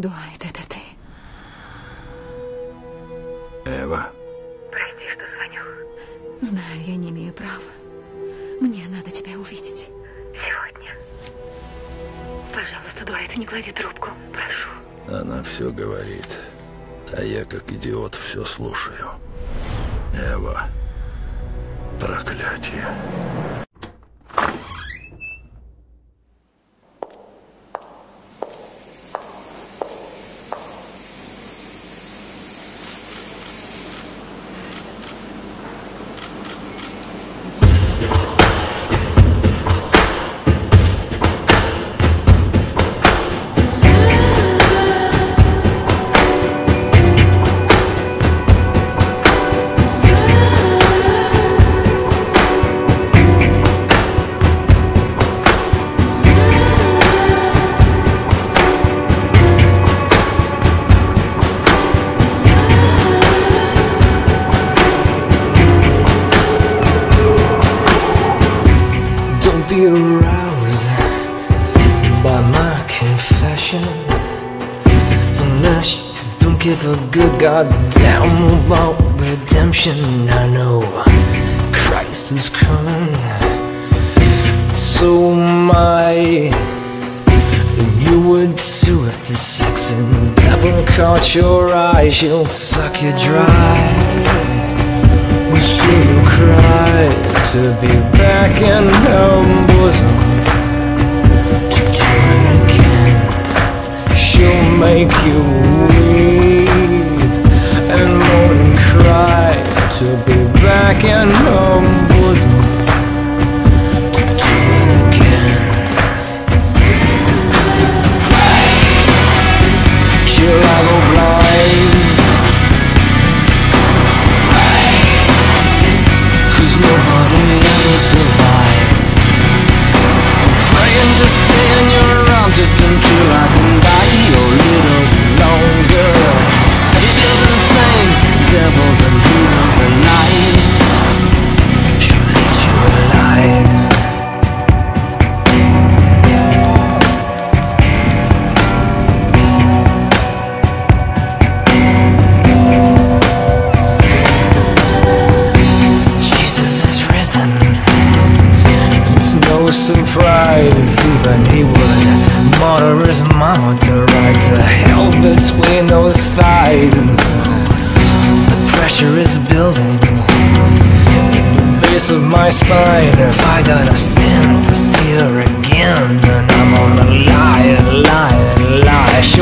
Дуайт, это ты? Эва. Прости, что звоню. Знаю, я не имею права. Мне надо тебя увидеть. Сегодня. Пожалуйста, Дуайт, не клади трубку. Прошу. Она все говорит, а я, как идиот, все слушаю. Эва. Проклятие. Aroused by my confession, unless you don't give a good goddamn about redemption. I know Christ is coming, so am I. You would too if the sexing devil caught your eye. She'll suck you dry, but still you cry to be back in her bosom, to join again. She'll make you weep and moan and cry to be back in her bosom, to join again. Pray, she'll have a blind. Survives. I'm praying to stay in your arms just until I can die a little longer. Saviors and saints, devils and heathens alike, she'll eat you alive. Surprise, even he would murder his mama to ride to hell between those thighs. The pressure is building at the base of my spine. If I gotta sin to see her again, then I'm gonna lie, lie, lie.